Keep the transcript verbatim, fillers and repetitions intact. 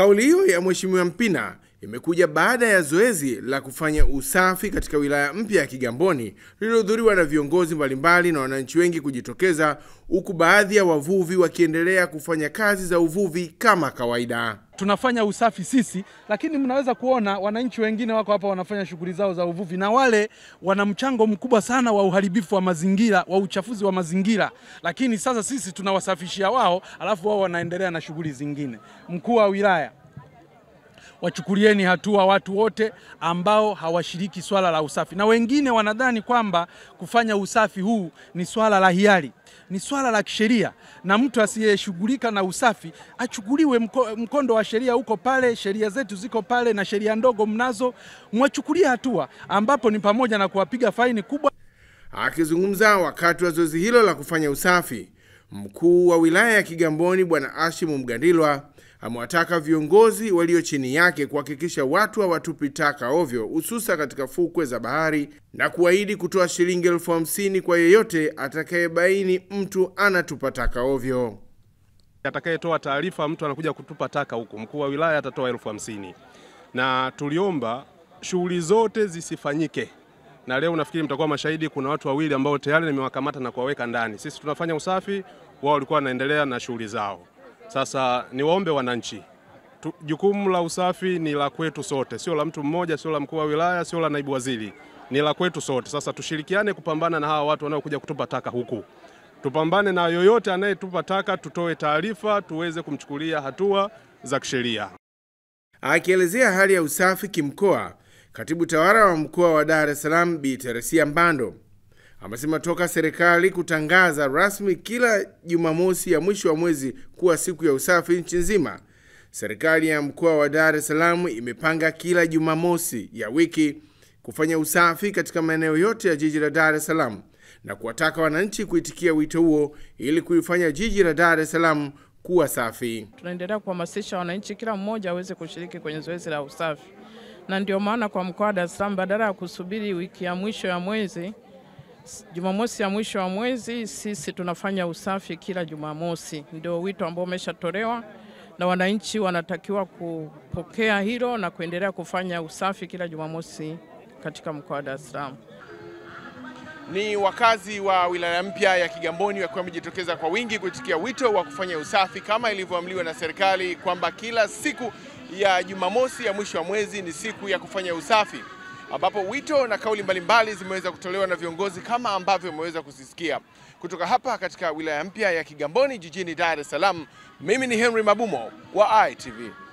Kauli hiyo ya Mheshimiwa Mpina imekuja baada ya zoezi la kufanya usafi katika wilaya mpya ya Kigamboni lililohudhuriwa na viongozi mbalimbali na wananchi wengi kujitokeza, huku baadhi ya wavuvi wakiendelea kufanya kazi za uvuvi kama kawaida. Tunafanya usafi sisi, lakini mnaweza kuona wananchi wengine wako hapa wanafanya shughuli zao za uvuvi, na wale wana mchango mkubwa sana wa uharibifu wa mazingira, wa uchafuzi wa mazingira. Lakini sasa sisi tunawasafishia wao, alafu wao wanaendelea na shughuli zingine. Mkuu wa wilaya, wachukulieni hatua watu wote ambao hawashiriki swala la usafi. Na wengine wanadhani kwamba kufanya usafi huu ni swala la hiari, ni swala la kisheria, na mtu asiyeshughulika na usafi achukuliwe mko, mkondo wa sheria huko pale. Sheria zetu ziko pale na sheria ndogo mnazo, mwachukulie hatua, ambapo ni pamoja na kuwapiga faini kubwa. Akizungumza wakati wa zoezi hilo la kufanya usafi, mkuu wa wilaya ya Kigamboni Bwana Ashimu Mgandilwa amewataka viongozi walio chini yake kuhakikisha watu hawatupi taka ovyo, hususa katika fukwe za bahari, na kuahidi kutoa shilingi elfu hamsini kwa yeyote atakayebaini mtu anatupa taka ovyo. Atakayetoa taarifa mtu anakuja kutupa taka huko, mkuu wa wilaya atatoa elfu hamsini. Na tuliomba shughuli zote zisifanyike. Na leo nafikiri mtakuwa mashahidi, kuna watu wawili ambao tayari nimewakamata na kuwaweka ndani. Sisi tunafanya usafi, wao walikuwa wanaendelea na shughuli zao. Sasa ni waombe wananchi, jukumu la usafi ni la kwetu sote, sio la mtu mmoja, sio la mkuu wa wilaya, sio la naibu waziri, ni la kwetu sote. Sasa tushirikiane kupambana na hawa watu wanaokuja kutupa taka huku, tupambane na yoyote anayetupa taka, tutoe taarifa, tuweze kumchukulia hatua za kisheria. Akielezea hali ya usafi kimkoa, katibu tawala wa mkoa wa Dar es Salaam Bi Theresia Mbando amesema toka serikali kutangaza rasmi kila Jumamosi ya mwisho wa mwezi kuwa siku ya usafi nchi nzima, serikali ya mkoa wa Dar es Salaam imepanga kila Jumamosi ya wiki kufanya usafi katika maeneo yote ya jiji la Dar es Salaam, na kuwataka wananchi kuitikia wito huo ili kuifanya jiji la Dar es Salaam kuwa safi. Tunaendelea kuhamasisha wananchi, kila mmoja aweze kushiriki kwenye zoezi la usafi. Na ndio maana kwa mkoa wa Dar es Salaam, badala ya kusubiri wiki ya mwisho ya mwezi, Jumamosi ya mwisho wa mwezi sisi tunafanya usafi kila Jumamosi. Ndio wito ambao umeshatolewa, na wananchi wanatakiwa kupokea hilo na kuendelea kufanya usafi kila Jumamosi katika mkoa wa Dar es Salaam. Ni wakazi wa wilaya mpya ya Kigamboni wakiwa wamejitokeza kwa wingi kuitikia wito wa kufanya usafi kama ilivyoamliwa na serikali kwamba kila siku ya Jumamosi ya mwisho wa mwezi ni siku ya kufanya usafi, ambapo wito na kauli mbalimbali zimeweza kutolewa na viongozi kama ambavyo umeweza kusisikia. Kutoka hapa katika wilaya mpya ya Kigamboni jijini Dar es Salaam, mimi ni Henry Mabumo wa I T V.